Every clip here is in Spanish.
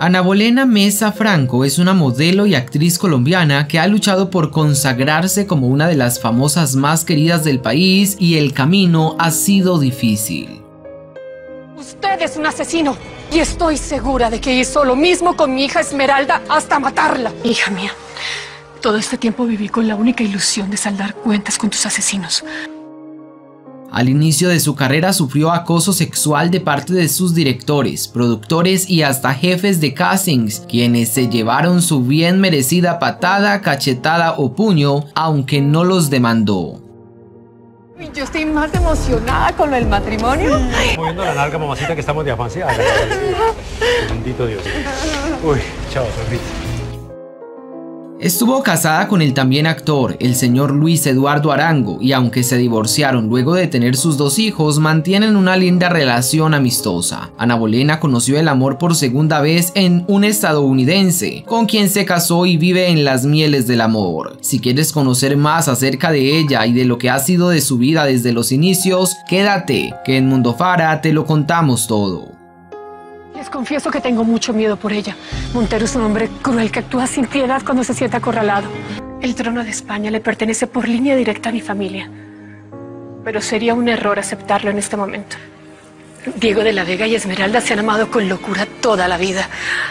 Ana Bolena Meza Franco es una modelo y actriz colombiana que ha luchado por consagrarse como una de las famosas más queridas del país, y el camino ha sido difícil. Usted es un asesino y estoy segura de que hizo lo mismo con mi hija Esmeralda hasta matarla. Hija mía, todo este tiempo viví con la única ilusión de saldar cuentas con tus asesinos. Al inicio de su carrera sufrió acoso sexual de parte de sus directores, productores y hasta jefes de castings, quienes se llevaron su bien merecida patada, cachetada o puño, aunque no los demandó. Yo estoy más emocionada con el matrimonio. Moviendo la nalga, mamacita, que estamos de afancia. Bendito Dios. Uy, chao, Sorrita. Estuvo casada con el también actor, el señor Luis Eduardo Arango, y aunque se divorciaron luego de tener sus dos hijos, mantienen una linda relación amistosa. Ana Bolena conoció el amor por segunda vez en un estadounidense, con quien se casó y vive en las mieles del amor. Si quieres conocer más acerca de ella y de lo que ha sido de su vida desde los inicios, quédate, que en Mundo Fara te lo contamos todo. Les confieso que tengo mucho miedo por ella. Montero es un hombre cruel que actúa sin piedad cuando se siente acorralado. El trono de España le pertenece por línea directa a mi familia. Pero sería un error aceptarlo en este momento. Diego de la Vega y Esmeralda se han amado con locura toda la vida,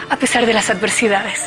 a pesar de las adversidades.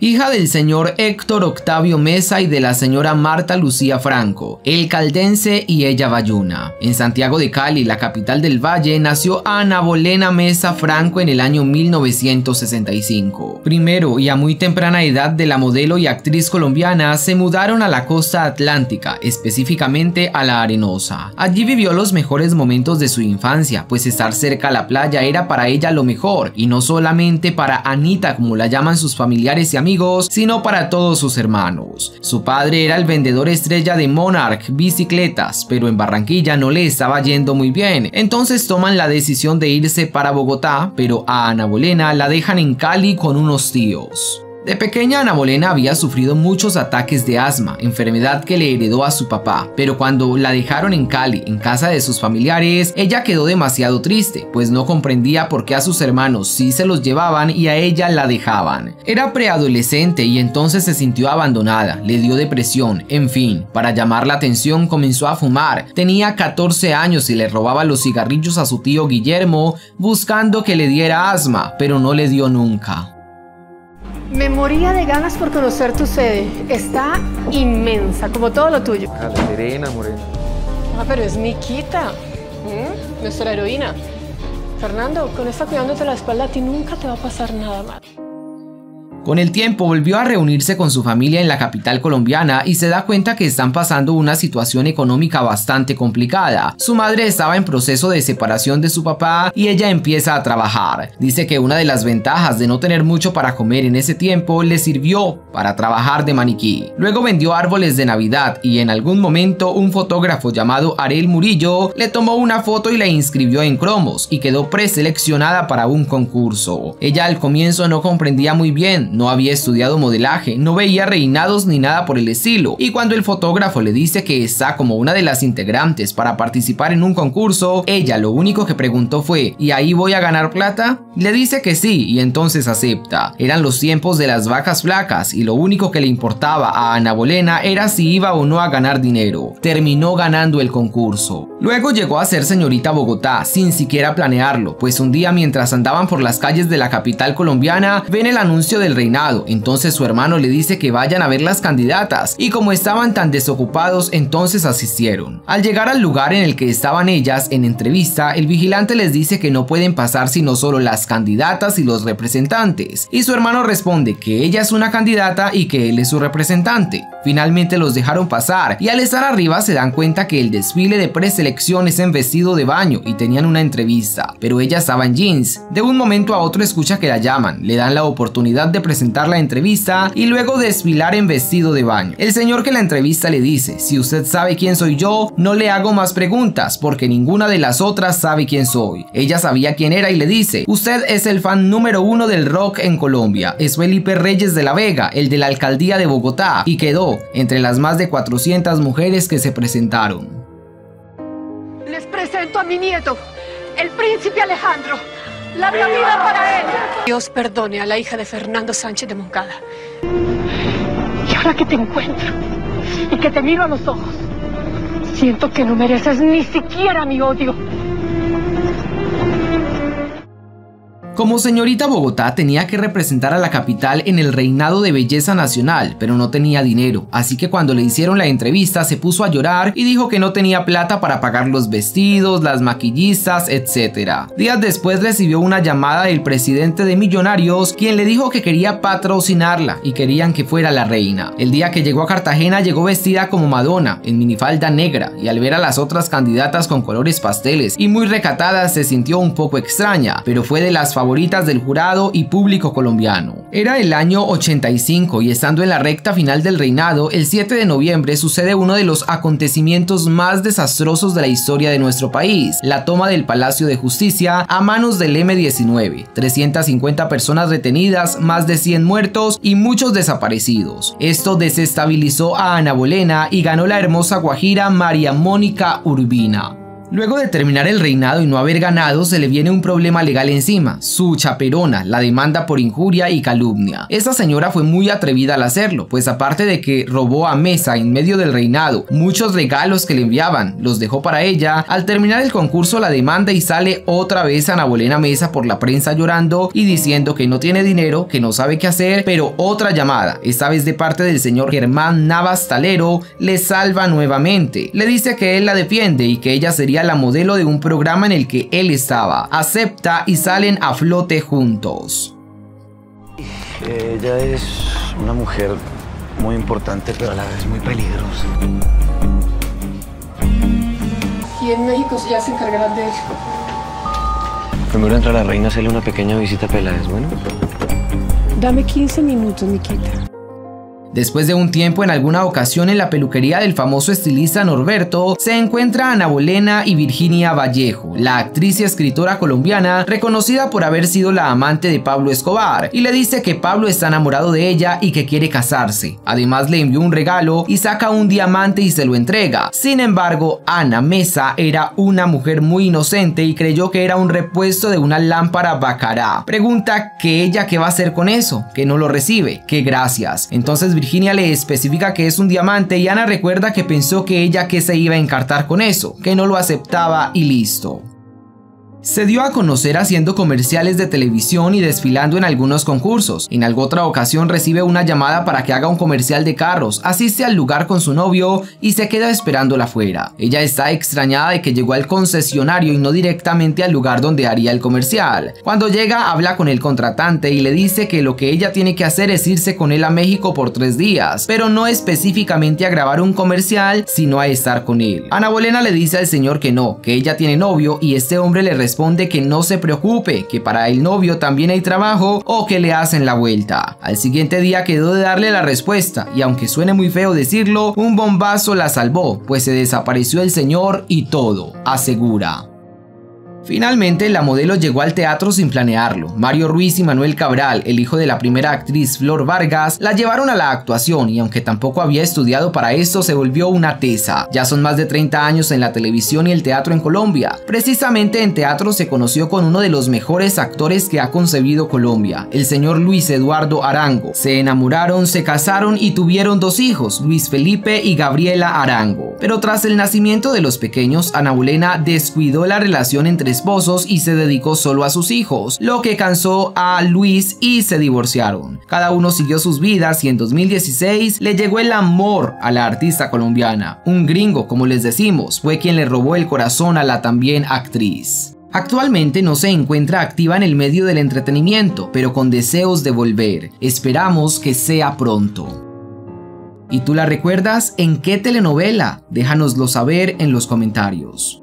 Hija del señor Héctor Octavio Meza y de la señora Marta Lucía Franco, el caldense y ella bayuna. En Santiago de Cali, la capital del Valle, nació Ana Bolena Meza Franco en el año 1965. Primero y a muy temprana edad de la modelo y actriz colombiana, se mudaron a la costa atlántica, específicamente a La Arenosa. Allí vivió los mejores momentos de su infancia, pues estar cerca a la playa era para ella lo mejor, y no solamente para Anita, como la llaman sus familiares y amigos, sino para todos sus hermanos. Su padre era el vendedor estrella de Monarch Bicicletas, pero en Barranquilla no le estaba yendo muy bien, entonces toman la decisión de irse para Bogotá, pero a Ana Bolena la dejan en Cali con unos tíos. De pequeña, Ana Bolena había sufrido muchos ataques de asma, enfermedad que le heredó a su papá, pero cuando la dejaron en Cali, en casa de sus familiares, ella quedó demasiado triste, pues no comprendía por qué a sus hermanos sí se los llevaban y a ella la dejaban. Era preadolescente y entonces se sintió abandonada, le dio depresión, en fin, para llamar la atención comenzó a fumar, tenía 14 años y le robaba los cigarrillos a su tío Guillermo buscando que le diera asma, pero no le dio nunca. Me moría de ganas por conocer tu sede. Está inmensa, como todo lo tuyo. A la Serena, morena. Ah, pero es Miquita, nuestra heroína. Fernando, con esta cuidándote la espalda a ti nunca te va a pasar nada mal. Con el tiempo volvió a reunirse con su familia en la capital colombiana y se da cuenta que están pasando una situación económica bastante complicada. Su madre estaba en proceso de separación de su papá y ella empieza a trabajar. Dice que una de las ventajas de no tener mucho para comer en ese tiempo le sirvió para trabajar de maniquí. Luego vendió árboles de Navidad y en algún momento un fotógrafo llamado Ariel Murillo le tomó una foto y la inscribió en cromos y quedó preseleccionada para un concurso. Ella al comienzo no comprendía muy bien. No había estudiado modelaje, no veía reinados ni nada por el estilo, y cuando el fotógrafo le dice que está como una de las integrantes para participar en un concurso, ella lo único que preguntó fue ¿y ahí voy a ganar plata? Le dice que sí y entonces acepta. Eran los tiempos de las vacas flacas y lo único que le importaba a Ana Bolena era si iba o no a ganar dinero. Terminó ganando el concurso. Luego llegó a ser señorita Bogotá sin siquiera planearlo, pues un día mientras andaban por las calles de la capital colombiana ven el anuncio del reinado, entonces su hermano le dice que vayan a ver las candidatas y como estaban tan desocupados entonces asistieron. Al llegar al lugar en el que estaban ellas en entrevista, el vigilante les dice que no pueden pasar sino solo las candidatas y los representantes, y su hermano responde que ella es una candidata y que él es su representante. Finalmente los dejaron pasar y al estar arriba se dan cuenta que el desfile de preselección es en vestido de baño y tenían una entrevista, pero ella estaba en jeans. De un momento a otro escucha que la llaman, le dan la oportunidad de presentar la entrevista y luego desfilar en vestido de baño. El señor que la entrevista le dice, si usted sabe quién soy yo, no le hago más preguntas porque ninguna de las otras sabe quién soy. Ella sabía quién era y le dice, usted es el fan número 1 del rock en Colombia, es Felipe Reyes de la Vega, el de la alcaldía de Bogotá, y quedó entre las más de 400 mujeres que se presentaron. Les presento a mi nieto, el príncipe Alejandro. la vida para él. Dios perdone a la hija de Fernando Sánchez de Moncada. Y ahora que te encuentro y que te miro a los ojos, siento que no mereces ni siquiera mi odio. Como señorita Bogotá tenía que representar a la capital en el reinado de belleza nacional, pero no tenía dinero, así que cuando le hicieron la entrevista se puso a llorar y dijo que no tenía plata para pagar los vestidos, las maquillistas, etc. Días después recibió una llamada del presidente de Millonarios, quien le dijo que quería patrocinarla y querían que fuera la reina. El día que llegó a Cartagena llegó vestida como Madonna, en minifalda negra, y al ver a las otras candidatas con colores pasteles y muy recatadas se sintió un poco extraña, pero fue de las favoritas del jurado y público colombiano. Era el año 85 y estando en la recta final del reinado, el 7 de noviembre sucede uno de los acontecimientos más desastrosos de la historia de nuestro país, la toma del Palacio de Justicia a manos del M-19, 350 personas retenidas, más de 100 muertos y muchos desaparecidos. Esto desestabilizó a Ana Bolena y ganó la hermosa guajira María Mónica Urbina. Luego de terminar el reinado y no haber ganado, se le viene un problema legal encima, su chaperona, la demanda por injuria y calumnia. Esta señora fue muy atrevida al hacerlo, pues aparte de que robó a Meza en medio del reinado, muchos regalos que le enviaban los dejó para ella, al terminar el concurso la demanda y sale otra vez Ana Bolena Meza por la prensa llorando y diciendo que no tiene dinero, que no sabe qué hacer, pero otra llamada, esta vez de parte del señor Germán Navas Talero, le salva nuevamente. Le dice que él la defiende y que ella sería la modelo de un programa en el que él estaba. Acepta y salen a flote juntos. Ella es una mujer muy importante, pero a la vez muy peligrosa. Y en México ya se encargarán de eso. Primero entra la reina, hacerle una pequeña visita a Peláez, bueno. Dame 15 minutos, Miquita. Después de un tiempo, en alguna ocasión en la peluquería del famoso estilista Norberto, se encuentra Ana Bolena y Virginia Vallejo, la actriz y escritora colombiana reconocida por haber sido la amante de Pablo Escobar, y le dice que Pablo está enamorado de ella y que quiere casarse. Además le envió un regalo y saca un diamante y se lo entrega. Sin embargo, Ana Meza era una mujer muy inocente y creyó que era un repuesto de una lámpara Bacará. Pregunta que ella qué va a hacer con eso, que no lo recibe, que gracias. Entonces Virginia le especifica que es un diamante y Ana recuerda que pensó que ella que se iba a encartar con eso, que no lo aceptaba y listo. Se dio a conocer haciendo comerciales de televisión y desfilando en algunos concursos. En alguna otra ocasión recibe una llamada para que haga un comercial de carros, asiste al lugar con su novio y se queda esperándola afuera. Ella está extrañada de que llegó al concesionario y no directamente al lugar donde haría el comercial. Cuando llega habla con el contratante y le dice que lo que ella tiene que hacer es irse con él a México por 3 días, pero no específicamente a grabar un comercial, sino a estar con él. Ana Bolena le dice al señor que no, que ella tiene novio y este hombre le responde que no se preocupe, que para el novio también hay trabajo o que le hacen la vuelta. Al siguiente día quedó de darle la respuesta y aunque suene muy feo decirlo, un bombazo la salvó, pues se desapareció el señor y todo, asegura. Finalmente, la modelo llegó al teatro sin planearlo. Mario Ruiz y Manuel Cabral, el hijo de la primera actriz Flor Vargas, la llevaron a la actuación y aunque tampoco había estudiado para esto, se volvió una tesa. Ya son más de 30 años en la televisión y el teatro en Colombia. Precisamente en teatro se conoció con uno de los mejores actores que ha concebido Colombia, el señor Luis Eduardo Arango. Se enamoraron, se casaron y tuvieron 2 hijos, Luis Felipe y Gabriela Arango. Pero tras el nacimiento de los pequeños, Ana Bolena descuidó la relación entre esposos y se dedicó solo a sus hijos, lo que cansó a Luis y se divorciaron. Cada uno siguió sus vidas y en 2016 le llegó el amor a la artista colombiana. Un gringo, como les decimos, fue quien le robó el corazón a la también actriz. Actualmente no se encuentra activa en el medio del entretenimiento, pero con deseos de volver. Esperamos que sea pronto. ¿Y tú la recuerdas en qué telenovela? Déjanoslo saber en los comentarios.